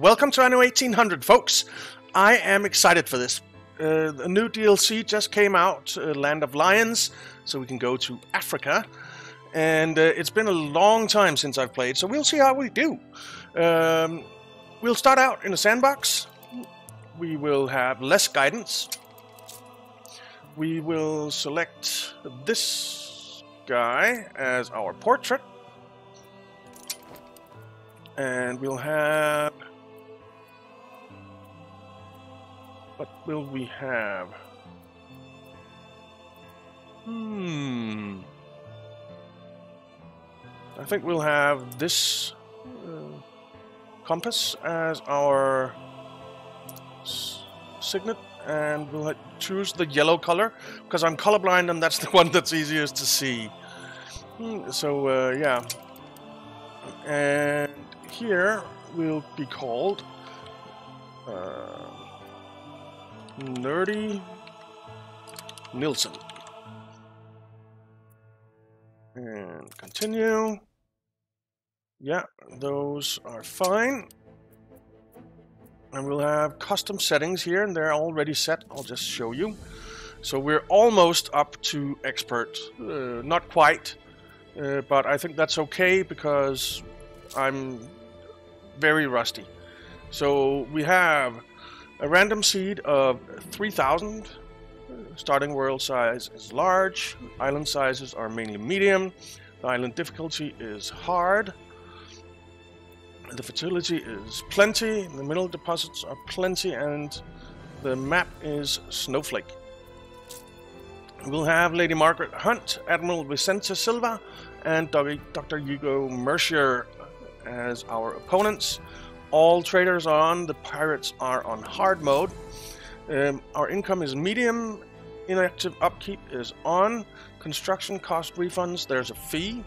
Welcome to Anno 1800, folks. I am excited for this. A new DLC just came out, Land of Lions, so we can go to Africa. And it's been a long time since I've played, so we'll see how we do. We'll start out in a sandbox. We will have less guidance. We will select this guy as our portrait. And we'll have... what will we have? I think we'll have this compass as our signet, and we'll choose the yellow color because I'm colorblind and that's the one that's easiest to see. So yeah, and here will be called Nerdy Nilsson. And continue. Yeah, those are fine. And we'll have custom settings here, and they're already set. I'll just show you. So we're almost up to expert. Not quite, but I think that's okay because I'm very rusty. So we have a random seed of 3,000. Starting world size is large. Island sizes are mainly medium. The island difficulty is hard. The fertility is plenty. The mineral deposits are plenty. And the map is snowflake. We'll have Lady Margaret Hunt, Admiral Vicente Silva, and Dr. Hugo Mercier as our opponents. All traders are on. The pirates are on hard mode. Our income is medium. Inactive upkeep is on. Construction cost refunds, there's a fee.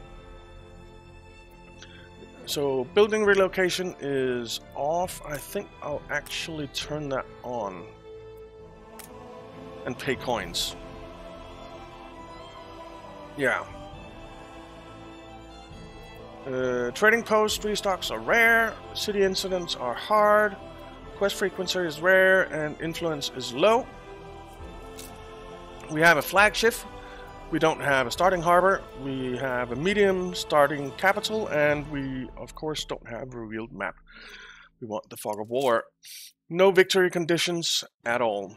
So building relocation is off. I think I'll actually turn that on and pay coins. Yeah. Trading post restocks are rare. City incidents are hard. Quest frequency is rare and influence is low. We have a flagship. We don't have a starting harbor. We have a medium starting capital, and we of course don't have a revealed map. We want the fog of war. No victory conditions at all.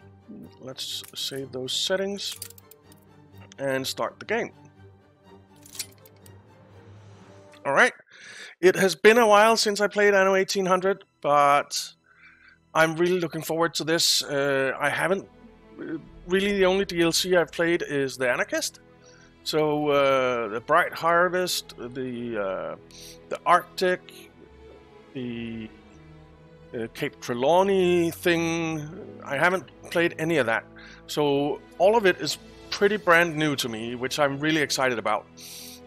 Let's save those settings and start the game. All right. It has been a while since I played Anno 1800, but I'm really looking forward to this. I haven't... really, the only DLC I've played is The Anarchist. So, The Bright Harvest, the Arctic, the Cape Trelawney thing. I haven't played any of that. So, all of it is pretty brand new to me, which I'm really excited about.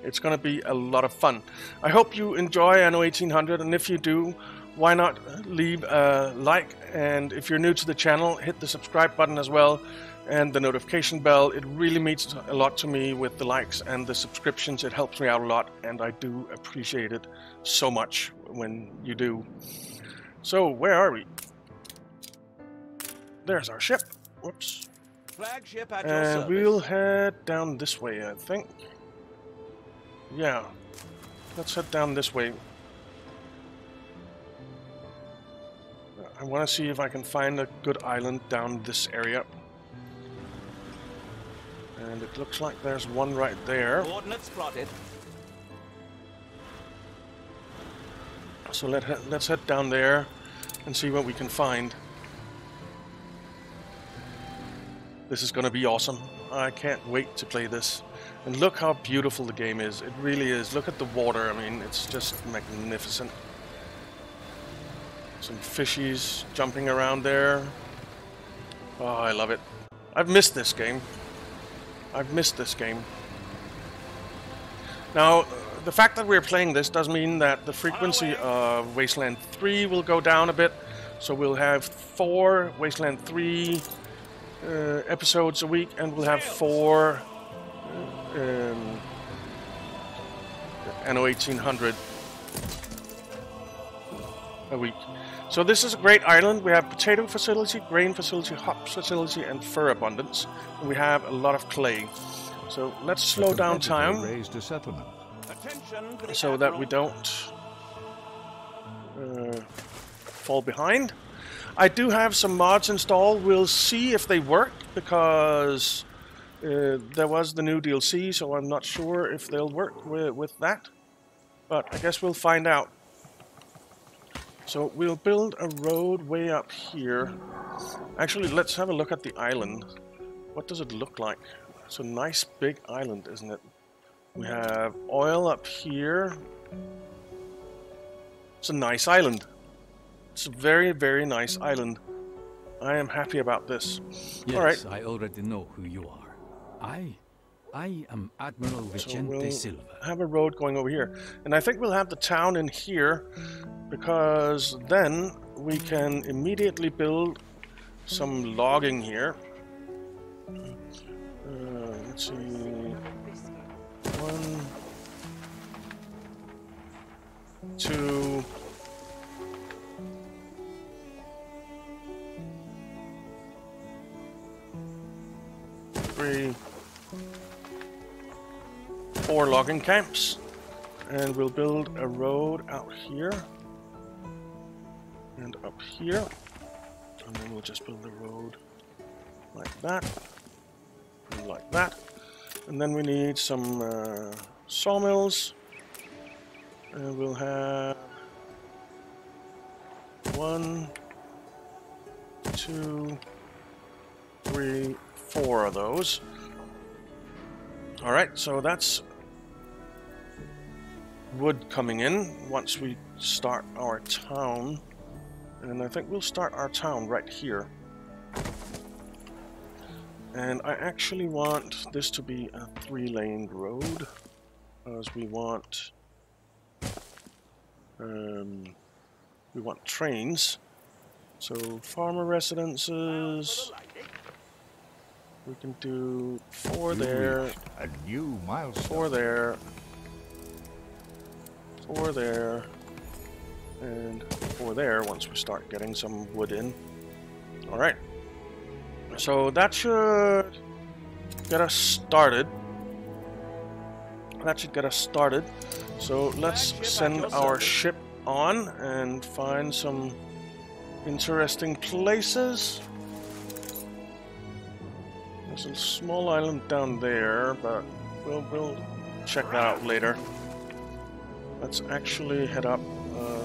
It's going to be a lot of fun. I hope you enjoy Anno 1800, and if you do, why not leave a like, and if you're new to the channel, hit the subscribe button as well and the notification bell. It really means a lot to me with the likes and the subscriptions. It helps me out a lot, and I do appreciate it so much when you do. So, where are we? There's our ship. Whoops. Flagship at your service. And we'll head down this way, I think. Yeah, let's head down this way. I want to see if I can find a good island down this area. And it looks like there's one right there. Coordinates plotted. So let's head down there and see what we can find. This is going to be awesome. I can't wait to play this. And look how beautiful the game is. It really is. Look at the water. I mean, it's just magnificent. Some fishies jumping around there. Oh, I love it. I've missed this game. I've missed this game. Now, the fact that we're playing this does mean that the frequency of Wasteland 3 will go down a bit. So we'll have 4 Wasteland 3 episodes a week, and we'll have 4 Anno 1800 a week. So this is a great island. We have potato facility, grain facility, hops facility, and fur abundance. We have a lot of clay. So let's slow down time so that we don't fall behind. I do have some mods installed. We'll see if they work, because there was the new DLC, so I'm not sure if they'll work with that. But I guess we'll find out. So we'll build a road way up here. Actually, let's have a look at the island. What does it look like? It's a nice big island, isn't it? We have oil up here. It's a nice island. It's a very, very nice island. I am happy about this. Yes, all right. I already know who you are. I am Admiral Vicente Silva. We'll have a road going over here. And I think we'll have the town in here, because then we can immediately build some logging here. Let's see. One, two. Three. Four logging camps. And we'll build a road out here. And up here. And then we'll just build the road like that. And like that. And then we need some sawmills. And we'll have one, two, three, four of those. Alright, so that's wood coming in once we start our town. And I think we'll start our town right here. And I actually want this to be a three-lane road, because we want trains. So farmer residences. We can do four there, a new milestone. Four there, and four there once we start getting some wood in. Alright, so that should get us started. So let's send our ship on and find some interesting places. There's a small island down there, but we'll check that out later. Let's actually head up.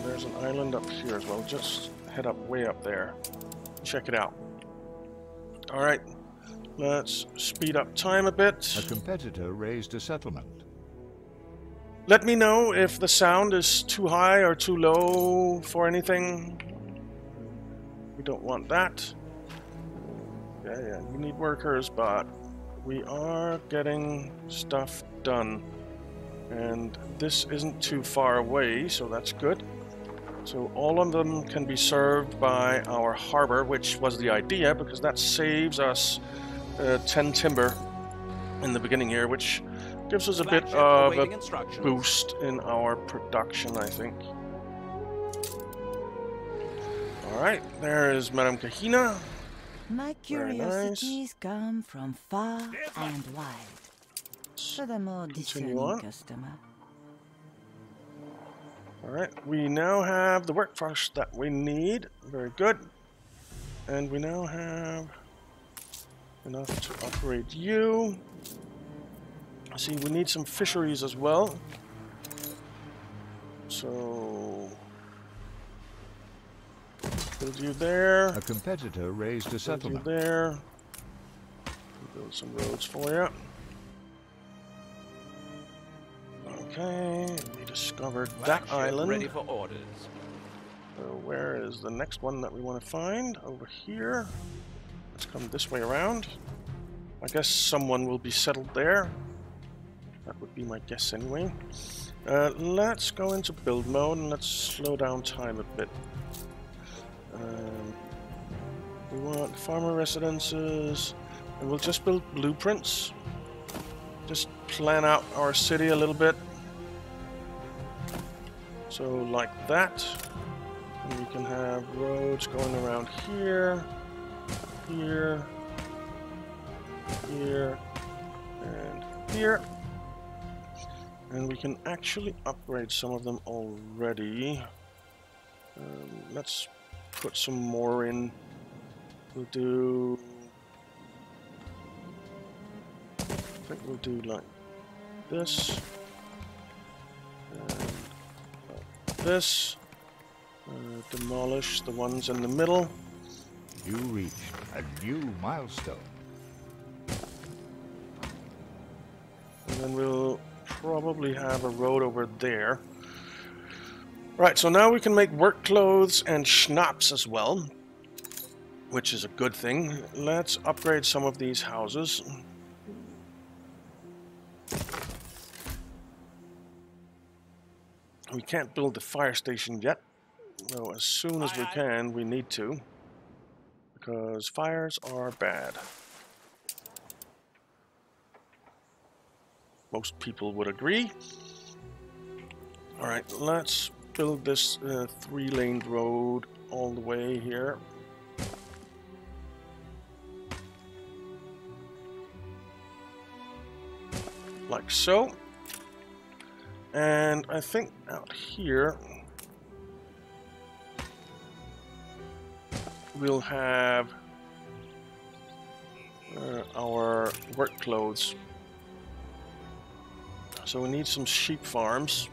There's an island up here as well. Just head up way up there. Check it out. All right, let's speed up time a bit. A competitor raised a settlement. Let me know if the sound is too high or too low for anything. We don't want that. Yeah, we need workers, but we are getting stuff done. And this isn't too far away, so that's good. So all of them can be served by our harbor, which was the idea, because that saves us 10 timber in the beginning here, which gives us a bit of a boost in our production, I think. Alright, there is Madame Kahina. My curiosities come from far and wide. For the more discerning customer. Alright, we now have the workforce that we need. Very good. And we now have enough to upgrade you. See, we need some fisheries as well. So build you there. A competitor raised a settlement. Build you there. Build some roads for you. Okay, we discovered that island. Ready for orders. So where is the next one that we want to find? Over here. Let's come this way around. I guess someone will be settled there. That would be my guess anyway. Let's go into build mode and let's slow down time a bit. We want farmer residences, and we'll just build blueprints. Just plan out our city a little bit. So like that. And you can have roads going around here, here, here, and here. And we can actually upgrade some of them already. Let's put some more in. We'll do... I think we'll do like this. And like this. Demolish the ones in the middle. You reached a new milestone. And then we'll probably have a road over there. Right, so now we can make work clothes and schnapps as well, which is a good thing. Let's upgrade some of these houses. We can't build the fire station yet. So as soon as we can, we need to, because fires are bad. Most people would agree. All right, let's build this three-lane road all the way here. Like so. And I think out here... we'll have our work clothes. So we need some sheep farms.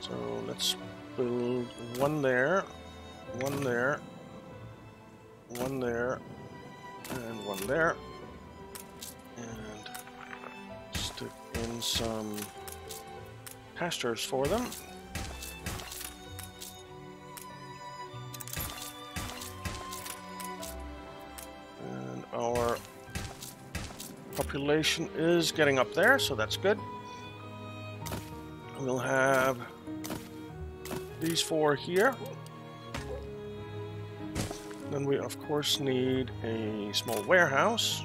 So let's build one there, one there, one there, and one there. And stick in some pastures for them. Our population is getting up there, so that's good. We'll have these four here. Then we, of course, need a small warehouse,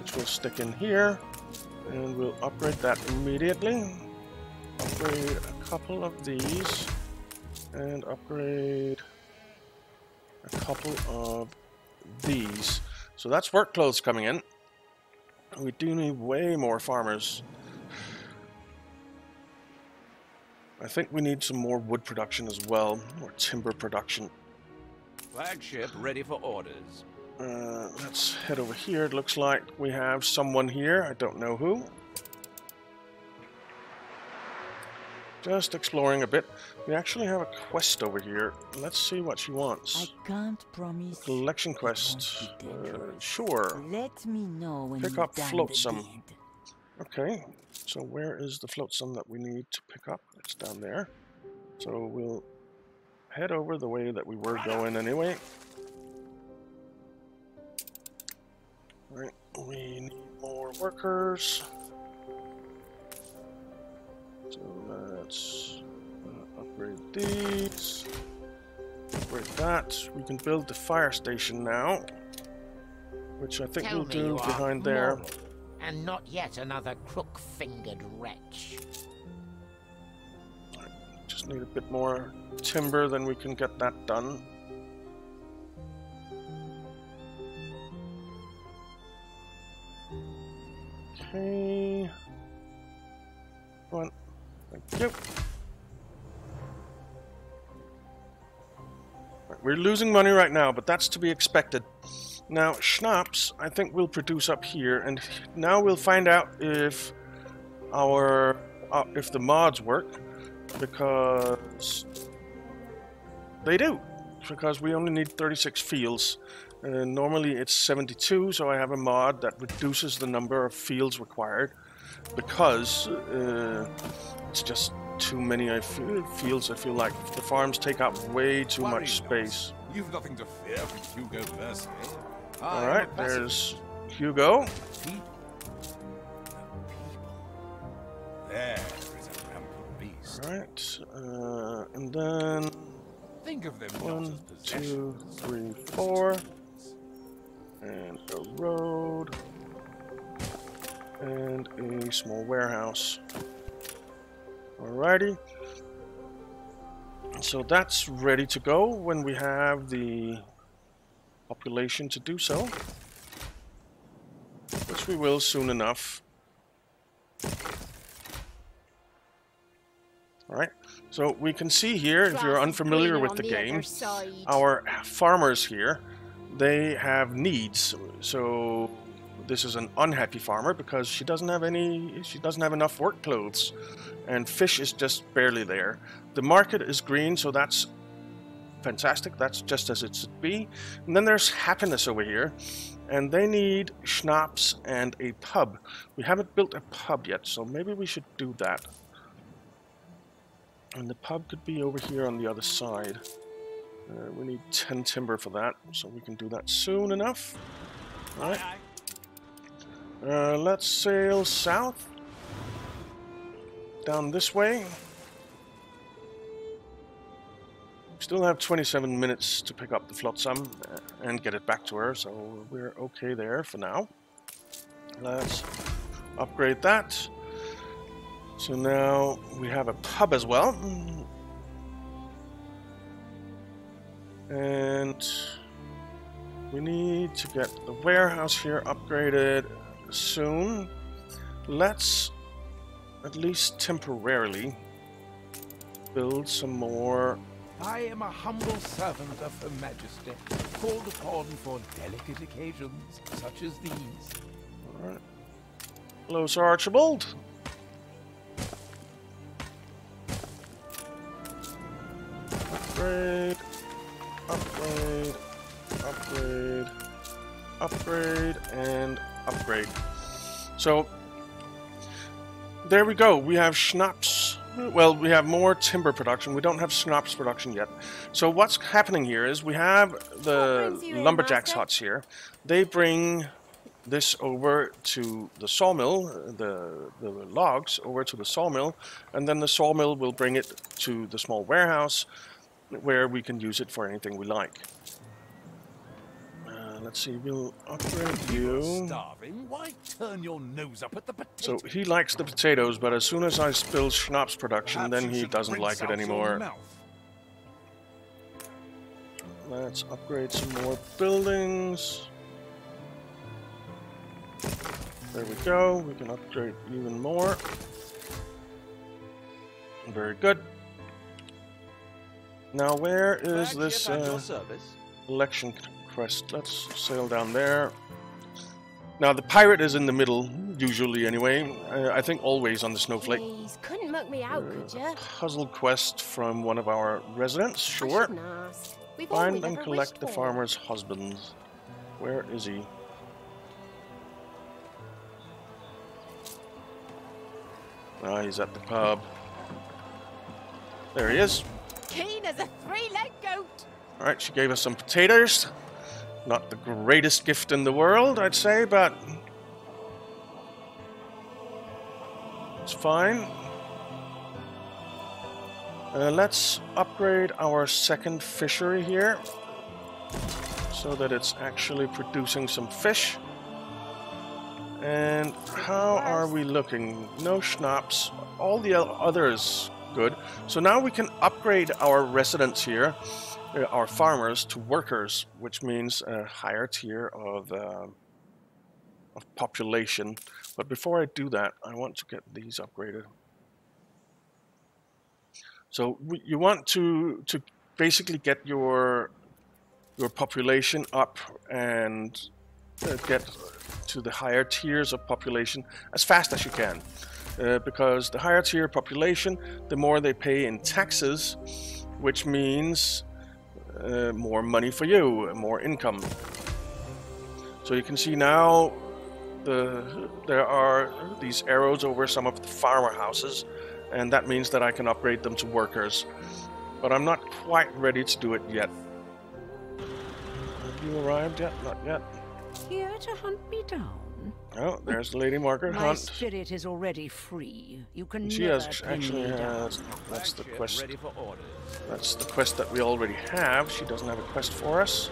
which we'll stick in here. And we'll upgrade that immediately. Upgrade a couple of these. And upgrade a couple of these. So that's work clothes coming in. We do need way more farmers. I think we need some more wood production as well, or timber production. Flagship ready for orders. Let's head over here. It looks like we have someone here. I don't know who. Just exploring a bit. We actually have a quest over here. Let's see what she wants. I can't promise. Collection quest. Sure. Let me know when pick up flotsam. Okay. So where is the flotsam that we need to pick up? It's down there. So we'll head over the way that we were going anyway. All right. We need more workers. So let's upgrade these, upgrade that. We can build the fire station now, which I think we'll do behind there. And not yet another crook-fingered wretch. Just need a bit more timber, then we can get that done. Okay. Come on. Thank you. Right, we're losing money right now, but that's to be expected. Now, schnapps, I think we'll produce up here, and now we'll find out if our if the mods work, because they do. Because we only need 36 fields. Normally it's 72, so I have a mod that reduces the number of fields required. Because it's just too many fields, I feel like. The farms take up way too much space. You've nothing to fear with Hugo Mercier. Alright, there's Hugo. There is a rampant beast. Alright, and then... think of them 1, 2, 3, 4. And a road. And a small warehouse. Alrighty. So that's ready to go when we have the population to do so, which we will soon enough. Alright, so we can see here, if you're unfamiliar with the game, our farmers here, they have needs. So this is an unhappy farmer because she doesn't have any, she doesn't have enough work clothes, and fish is just barely there. The market is green, so that's fantastic. That's just as it should be. And then there's happiness over here, and they need schnapps and a pub. We haven't built a pub yet, so maybe we should do that. And the pub could be over here on the other side. We need 10 timber for that, so we can do that soon enough. All right. Let's sail south. Down this way. Still have 27 minutes to pick up the Flotsam and get it back to her, so we're okay there for now. Let's upgrade that. So now we have a pub as well. And we need to get the warehouse here upgraded soon. Let's, at least temporarily, build some more. I am a humble servant of Her Majesty, called upon for delicate occasions such as these. All right. Hello, Sir Archibald. Upgrade, upgrade, upgrade, upgrade, and upgrade. So, there we go. We have schnapps. Well, we have more timber production. We don't have schnapps production yet. So what's happening here is we have the lumberjacks' huts here. They bring this over to the sawmill, the logs over to the sawmill, and then the sawmill will bring it to the small warehouse where we can use it for anything we like. Let's see, we'll upgrade you. Why turn your nose up at the potatoes? So he likes the potatoes, but as soon as I spill schnapps production, then he doesn't like it anymore. Let's upgrade some more buildings. There we go. We can upgrade even more. Very good. Now, where is this election? Let's sail down there. Now the pirate is in the middle, usually anyway. I think always on the snowflake. Please, couldn't muck me out, could you? Puzzle quest from one of our residents. Sure. Find and collect the farmer's husband. Where is he? Ah, he's at the pub. There he is. Keen as a three-legged goat. All right, she gave us some potatoes. Not the greatest gift in the world, I'd say, but it's fine. Let's upgrade our second fishery here so that it's actually producing some fish. And how are we looking? No schnapps. All the others good. So now we can upgrade our residents here. Our farmers to workers, which means a higher tier of population. But before I do that, I want to get these upgraded. So you want to basically get your population up and get to the higher tiers of population as fast as you can, because the higher tier population, the more they pay in taxes, which means more money for you, more income. So you can see now there are these arrows over some of the farmer houses, and that means that I can upgrade them to workers. But I'm not quite ready to do it yet. Have you arrived yet? Not yet. Here to hunt me down. Oh, there's Lady Margaret Hunt. My spirit is already free. You can never that's the quest. That's the quest that we already have. She doesn't have a quest for us.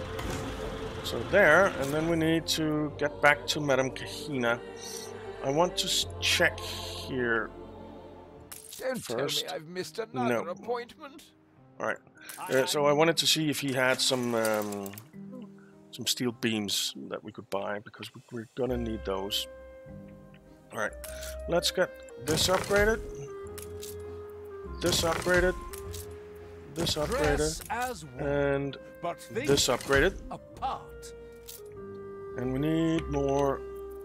So there, and then we need to get back to Madame Kahina. I want to check here. Don't first. Tell me I've missed another appointment. All right. So I wanted to see if he had some steel beams that we could buy, because we're gonna need those. All right. Let's get this upgraded. This upgraded. This upgraded. And this upgraded. And we need more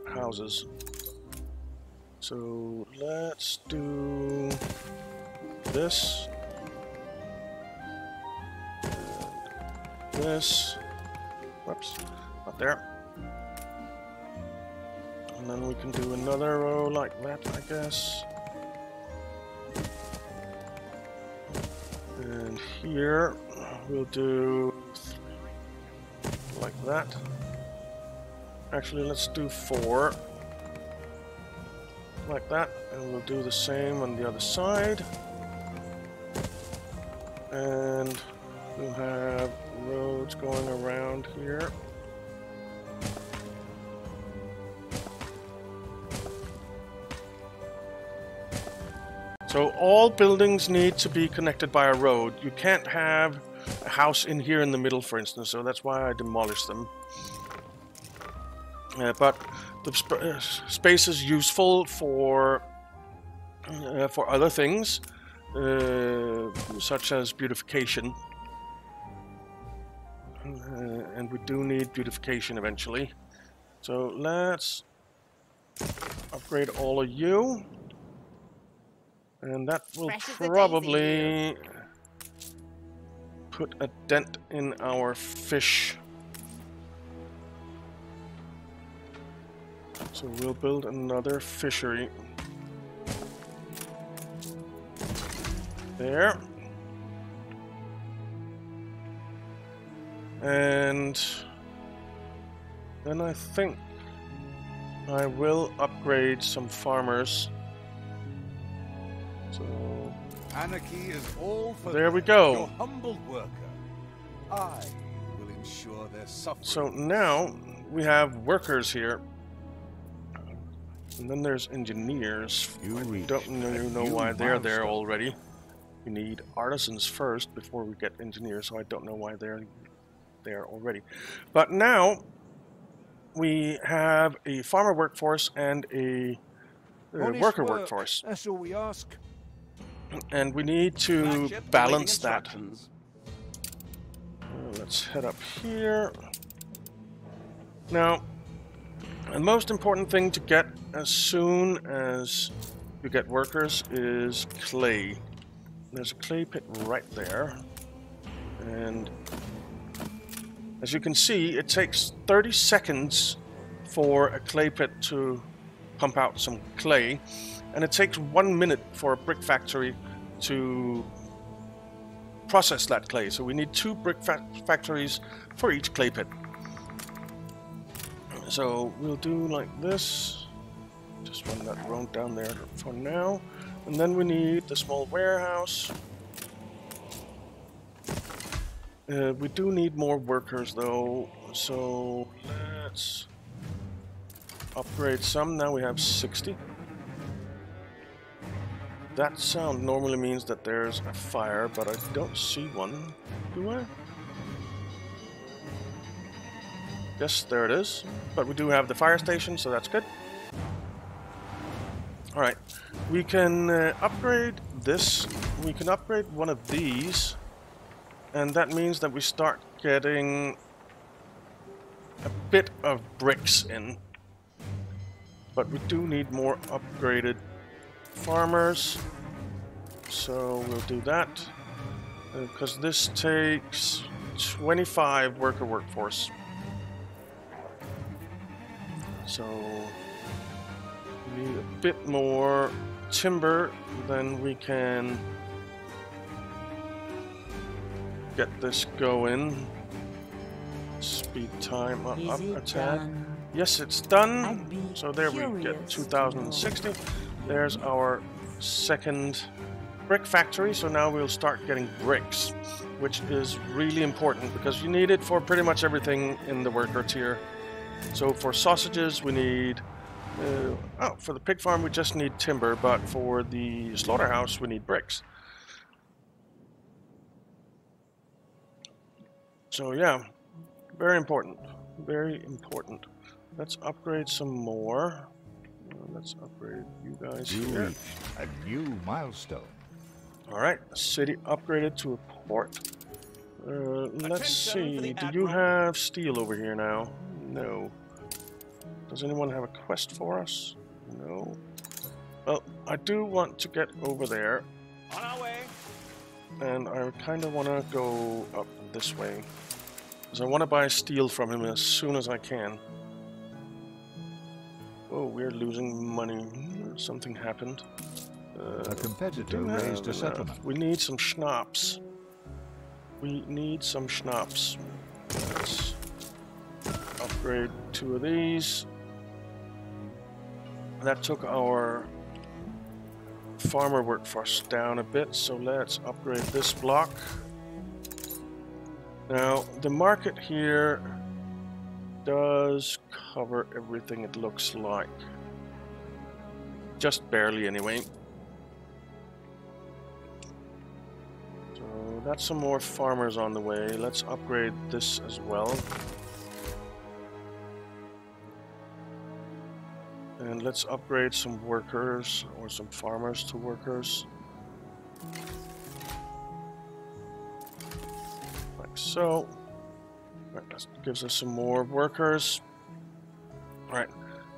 houses. So let's do this. This. Whoops. Not there. And then we can do another row like that, I guess. And here we'll do three like that. Actually, let's do four like that, and we'll do the same on the other side. And we'll have roads going around here. So all buildings need to be connected by a road. You can't have a house in here in the middle, for instance, so that's why I demolished them. But the space is useful for other things, such as beautification. And we do need beautification eventually. So let's upgrade all of you. And that will probably put a dent in our fish. So we'll build another fishery. There. And then I think I will upgrade some farmers. So anarchy is all for there we go. Your humble worker. I will ensure their suffering. So now we have workers here, and then there's engineers. I don't know why they're there already. We need artisans first before we get engineers, so I don't know why they're there already. But now we have a farmer workforce and a worker workforce. That's all we ask. And we need to balance that. Let's head up here. Now, the most important thing to get as soon as you get workers is clay. There's a clay pit right there. And as you can see, it takes 30 seconds for a clay pit to pump out some clay. And it takes 1 minute for a brick factory to process that clay. So we need two brick factories for each clay pit. So we'll do like this. Just run that road down there for now. And then we need the small warehouse. We do need more workers though. So let's upgrade some. Now we have 60. That sound normally means that there's a fire, but I don't see one. Do I? Yes, there it is. But we do have the fire station, so that's good. Alright, we can upgrade this. We can upgrade one of these. And that means that we start getting a bit of bricks in. But we do need more upgraded farmers, so we'll do that, because this takes 25 worker workforce. So we need a bit more timber, then we can get this going. Speed time up a tad. Yes, it's done. So there we get 2060. There's our second brick factory, so now we'll start getting bricks, which is really important because you need it for pretty much everything in the worker tier. So for sausages we need, for the pig farm we just need timber, but for the slaughterhouse we need bricks. So yeah, very important, very important. Let's upgrade some more. Let's upgrade you guys here. A new milestone. All right, city upgraded to a port. Let's see, do you have steel over here now? No. Does anyone have a quest for us? No. Well, I do want to get over there. On our way. And I kind of want to go up this way, because I want to buy steel from him as soon as I can. Whoa, we're losing money. Something happened. A competitor raised a settlement. We need some schnapps. We need some schnapps. Let's upgrade two of these. That took our farmer workforce down a bit, so let's upgrade this block. Now, the market here does cover everything, it looks like. Just barely, anyway. So, that's some more farmers on the way. Let's upgrade this as well. And let's upgrade some workers, or some farmers to workers. Like so. Right, that gives us some more workers. Alright,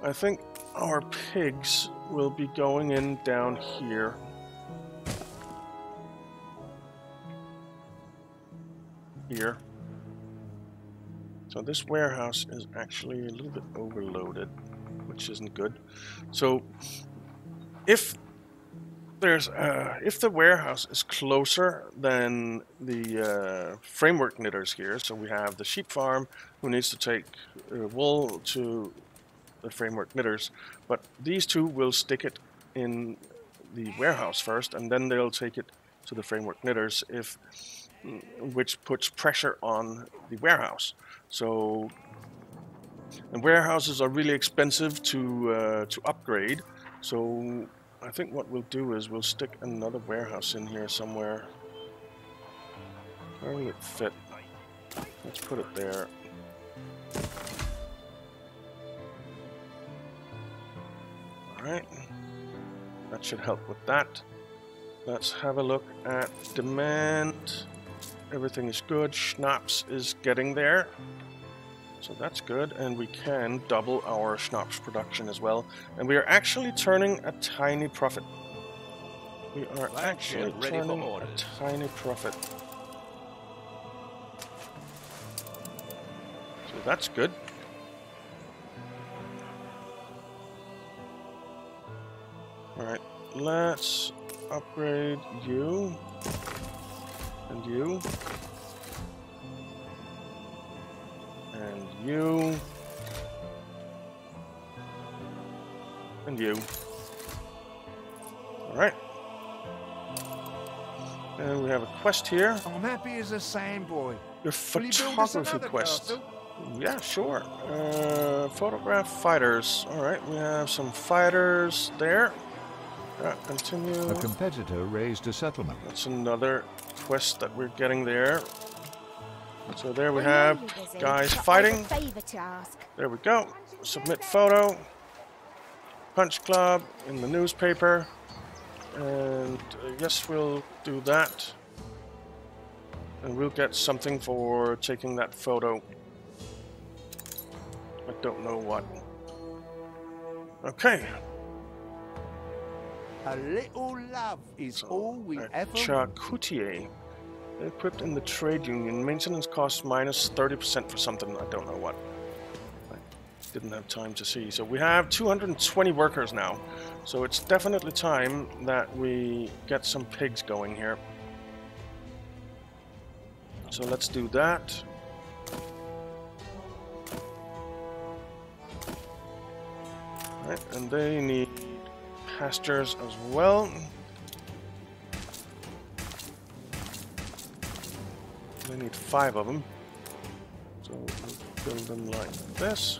I think our pigs will be going in down here. Here. So this warehouse is actually a little bit overloaded, which isn't good. So if the warehouse is closer than the framework knitters here, so we have the sheep farm who needs to take wool to the framework knitters, but these two will stick it in the warehouse first, and then they'll take it to the framework knitters, if which puts pressure on the warehouse. So. And warehouses are really expensive to upgrade, so I think what we'll do is we'll stick another warehouse in here somewhere. Where will it fit? Let's put it there. Alright, that should help with that. Let's have a look at demand. Everything is good. Schnapps is getting there. So that's good, and we can double our schnapps production as well. And we are actually turning a tiny profit. We are actually turning a tiny profit. So that's good. Alright, let's upgrade you. And you. And you. And you. Alright. And we have a quest here. I'm happy as a sandboy. Your photography quest. Castle? Yeah, sure. Photograph fighters. Alright, we have some fighters there. Continue. A competitor raised a settlement. That's another quest that we're getting there. So there we have guys fighting. There we go. Submit photo. Punch club in the newspaper. And yes, we'll do that. And we'll get something for taking that photo. I don't know what. Okay. A little love is all we ever. Charcutier. Equipped in the trade union. Maintenance costs minus 30% for something. I don't know what. I didn't have time to see. So we have 220 workers now. So it's definitely time that we get some pigs going here. So let's do that. All right, and they need pastures as well. I need 5 of them, so we'll build them like this.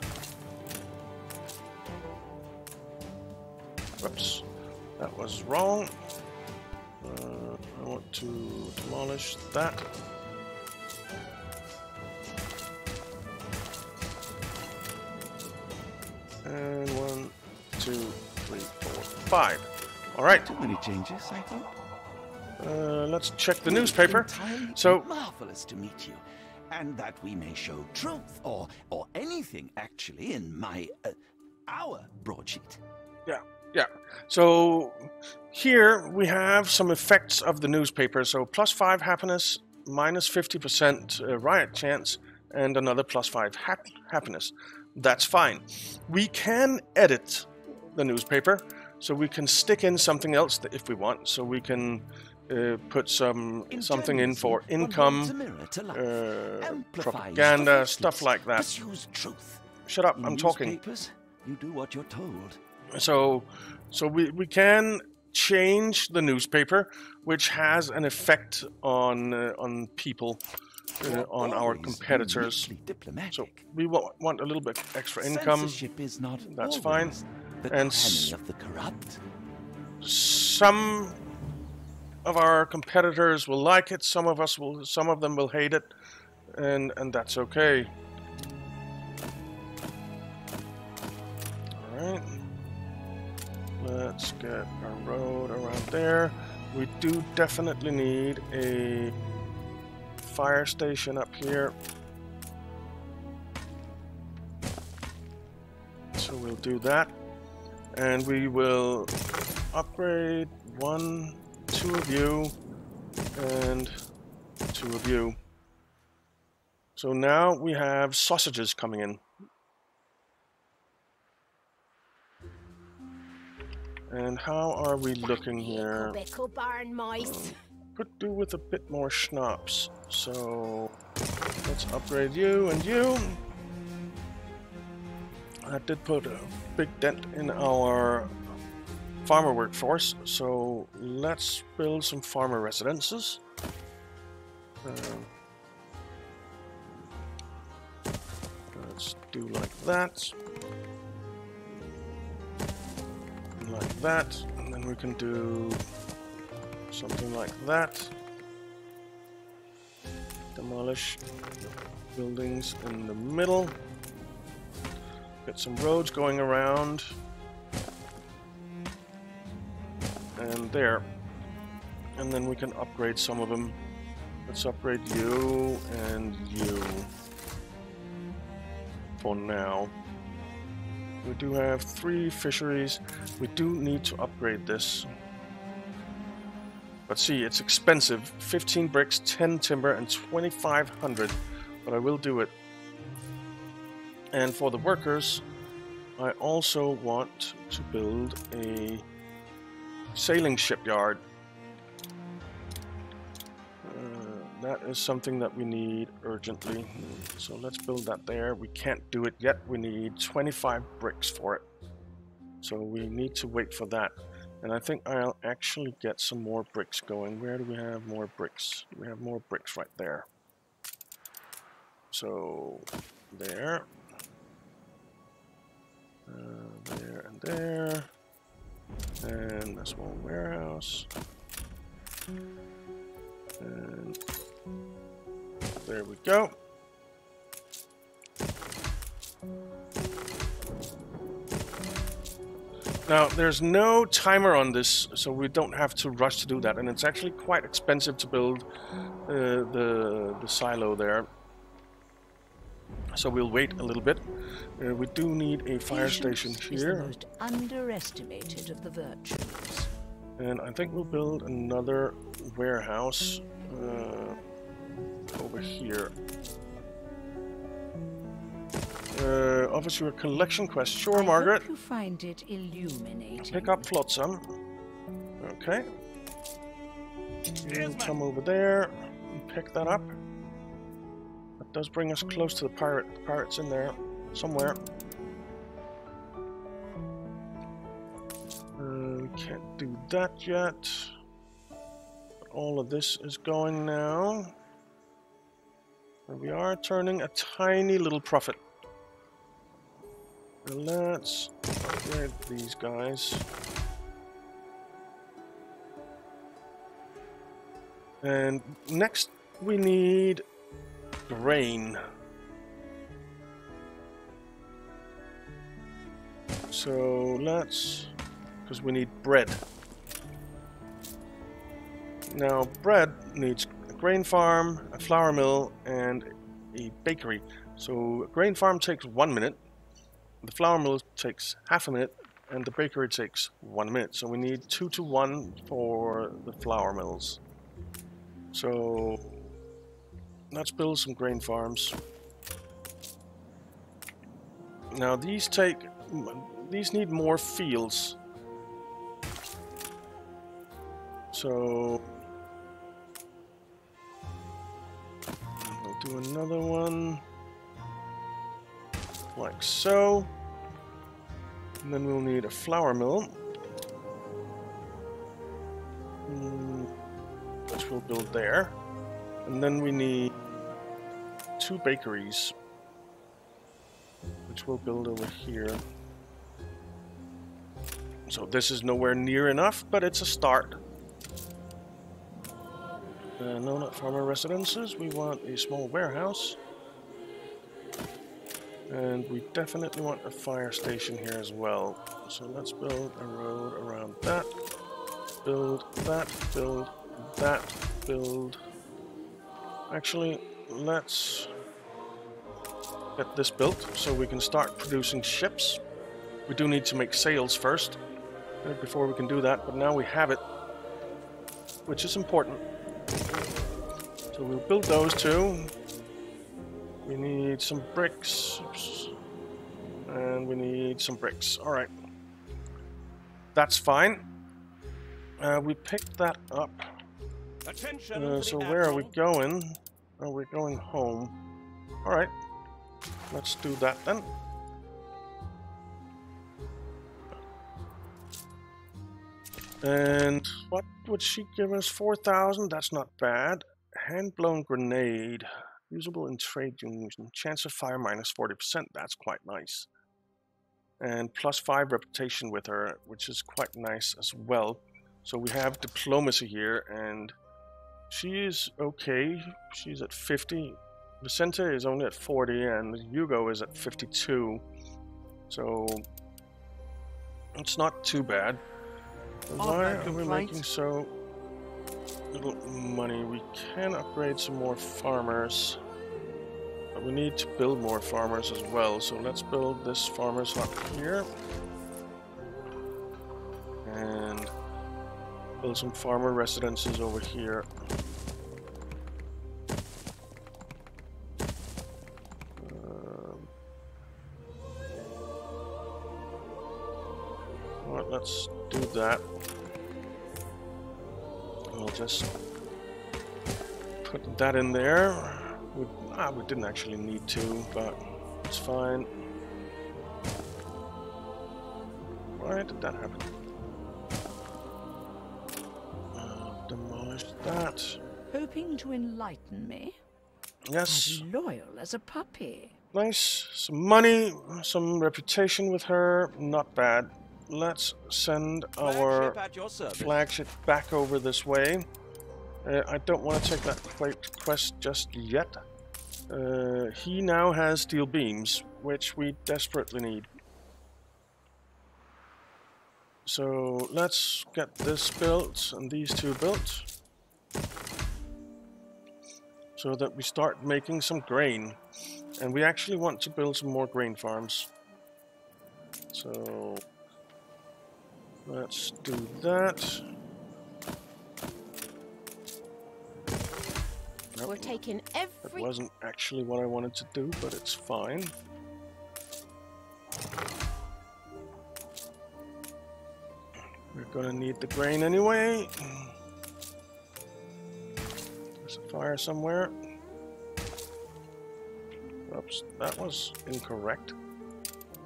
Whoops, that was wrong. I want to demolish that. And 1, 2, 3, 4, 5. All right. Too many changes, I think. Let's check the newspaper. So marvelous to meet you, and that we may show truth or anything actually in my our broadsheet. Yeah, yeah. So here we have some effects of the newspaper. So +5 happiness, -50% riot chance, and another +5 happiness. That's fine. We can edit the newspaper, so we can stick in something else if we want. So we can. Put something in for income, propaganda, stuff like that. Shut up! I'm talking. You do what you're told. So we can change the newspaper, which has an effect on people, on our competitors. So we want a little bit extra income. That's fine. And some of our competitors will like it, some of them will hate it, and that's okay. All right, let's get a road around there. We do definitely need a fire station up here, so we'll do that, and we will upgrade 1, 2 of you, and 2 of you. So now we have sausages coming in. And how are we looking here? Barn mice. Could do with a bit more schnapps. So let's upgrade you and you. I did put a big dent in our farmer workforce, so let's build some farmer residences. Let's do like that, and then we can do something like that. Demolish buildings in the middle, get some roads going around. And there, and then we can upgrade some of them. Let's upgrade you and you for now. We do have 3 fisheries. We do need to upgrade this, but see, it's expensive. 15 bricks, 10 timber, and 2,500, but I will do it. And for the workers, I also want to build a sailing shipyard. That is something that we need urgently, so let's build that there. We can't do it yet. We need 25 bricks for it, so we need to wait for that. And I think I'll actually get some more bricks going. Where do we have more bricks? We have more bricks right there. So there, there, and there. And a small warehouse. And there we go. Now, there's no timer on this, so we don't have to rush to do that. And it's actually quite expensive to build the silo there. So we'll wait a little bit. We do need a fire station here. Is the most underestimated of the virtues. And I think we'll build another warehouse over here. Offers you a collection quest. Sure, Margaret. You find it illuminating. Pick up Flotsam. Okay. We'll come over there and pick that up. Does bring us close to the pirate. The pirate's in there somewhere. Can't do that yet. But all of this is going now. And we are turning a tiny little profit. And let's upgrade these guys. And next we need grain. So let's, because we need bread. Now bread needs a grain farm, a flour mill, and a bakery. So a grain farm takes 1 minute, the flour mill takes half a minute, and the bakery takes 1 minute. So we need 2 to 1 for the flour mills. So let's build some grain farms. Now these need more fields. So we'll do another one like so. And then we'll need a flour mill, which we'll build there. And then we need 2 bakeries, which we'll build over here. So this is nowhere near enough, but it's a start. No, not farmer residences. We want a small warehouse. And we definitely want a fire station here as well. So let's build a road around that. Build that, build that, build. Actually, let's get this built so we can start producing ships. We do need to make sails first before we can do that, but now we have it, which is important. So we'll build those two. We need some bricks. Oops. And we need some bricks. Alright. That's fine. We picked that up. So where are we going? Oh, we're going home. Alright. Let's do that then. And what would she give us? 4,000? That's not bad. Hand-blown grenade. Usable in trade union. Chance of fire -40%. That's quite nice. And +5 reputation with her, which is quite nice as well. So we have diplomacy here, and she is okay. She's at 50. Vicente is only at 40, and Hugo is at 52. So it's not too bad. Why are we making so little money? We can upgrade some more farmers, but we need to build more farmers as well. So let's build this farmer's hut here and build some farmer residences over here. Alright, let's do that. We'll just put that in there. We didn't actually need to, but it's fine. Why did that happen? Demolish that. Hoping to enlighten me? Yes. As loyal as a puppy. Nice. Some money, some reputation with her. Not bad. Let's send our flagship back over this way. I don't want to take that quest just yet. He now has steel beams, which we desperately need. So let's get this built and these two built, so that we start making some grain. And we actually want to build some more grain farms. So let's do that. Nope. We're taking every... That wasn't actually what I wanted to do, but it's fine. We're gonna need the grain anyway. There's a fire somewhere. Oops, that was incorrect.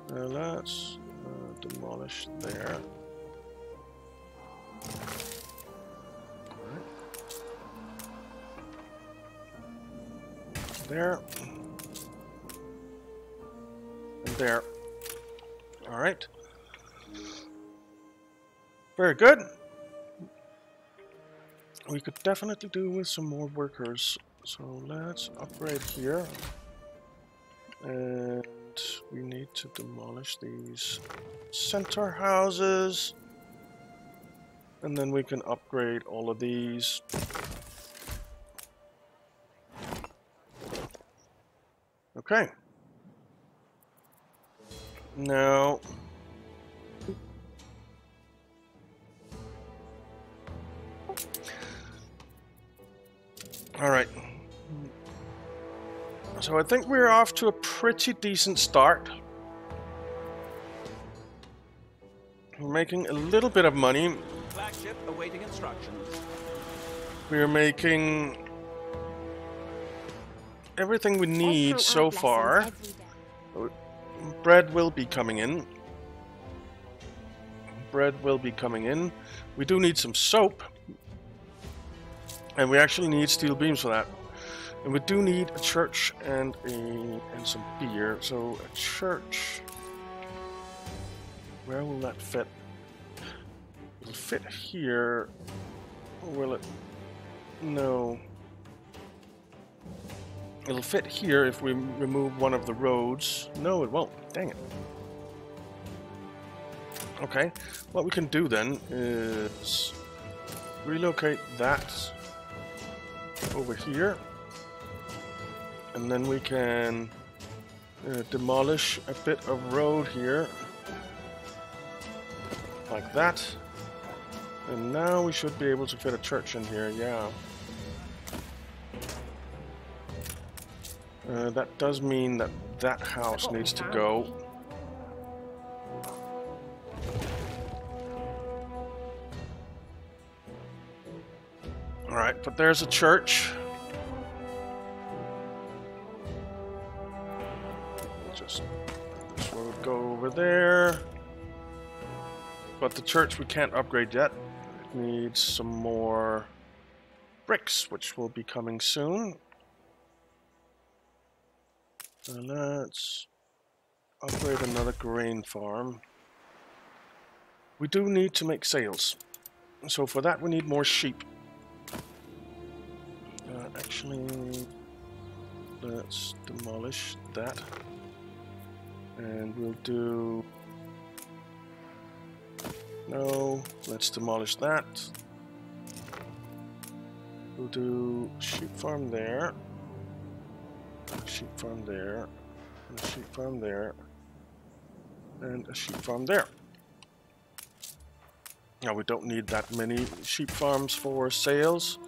Let's demolish there. There and there. All right. Very good. We could definitely do with some more workers. So let's upgrade here. we need to demolish these center houses. And then we can upgrade all of these. Okay. Now... Alright. So I think we're off to a pretty decent start. We're making a little bit of money. Flagship awaiting instructions. We're making everything we need so far. Bread will be coming in. Bread will be coming in. We do need some soap. And we actually need steel beams for that. And we do need a church and some beer. So a church. Where will that fit? Will it fit here? Or will it? No. It'll fit here if we remove one of the roads. No, it won't. Dang it. Okay. What we can do then is relocate that over here. And then we can demolish a bit of road here. Like that. And now we should be able to fit a church in here, yeah. That does mean that that house needs to go. Alright, but there's a church. Just this road go over there. But the church we can't upgrade yet. It needs some more bricks, which will be coming soon. So let's upgrade another grain farm. We do need to make sales. So for that we need more sheep. Actually, let's demolish that. And we'll do... No, let's demolish that. We'll do sheep farm there. Sheep farm there, and a sheep farm there, and a sheep farm there. Now we don't need that many sheep farms for sales,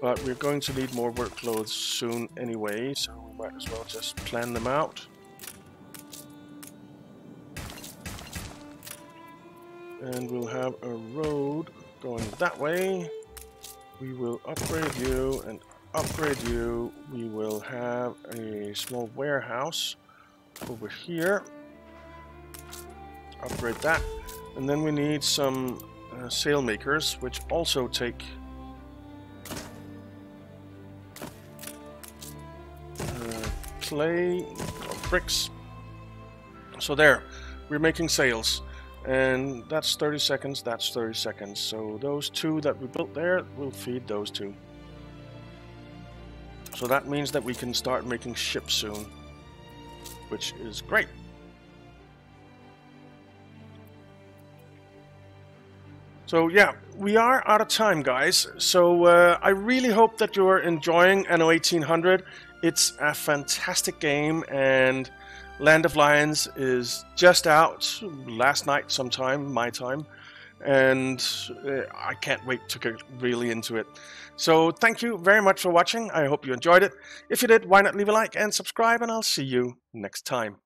but we're going to need more work clothes soon anyway, so we might as well just plan them out. And we'll have a road going that way. We will upgrade you and upgrade you. We will have a small warehouse over here. Upgrade that. And then we need some sail makers, which also take clay or bricks. So there, we're making sails. And that's 30 seconds, that's 30 seconds. So those two that we built there, we'll feed those two. So that means that we can start making ships soon, which is great. So yeah, we are out of time, guys. So I really hope that you're enjoying Anno 1800. It's a fantastic game, and Land of Lions is just out last night sometime, my time. And I can't wait to get really into it. So thank you very much for watching. I hope you enjoyed it. If you did, why not leave a like and subscribe, and I'll see you next time.